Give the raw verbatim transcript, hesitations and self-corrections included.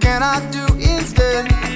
can I do instead?